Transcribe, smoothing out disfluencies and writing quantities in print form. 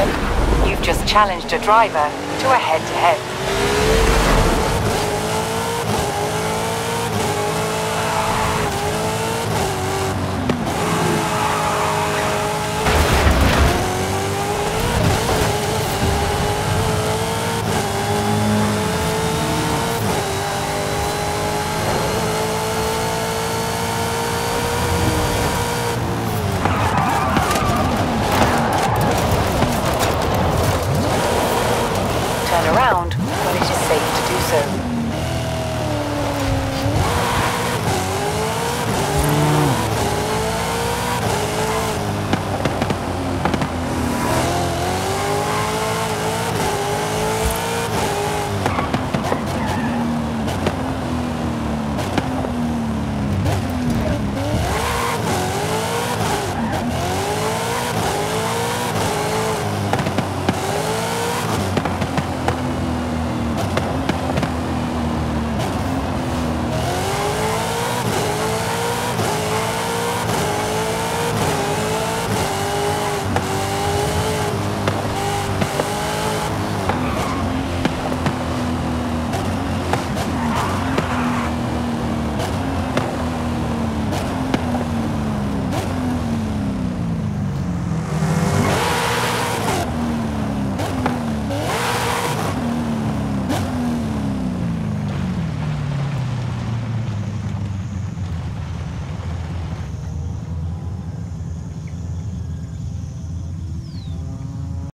Anderson. You've just challenged a driver to a head-to-head.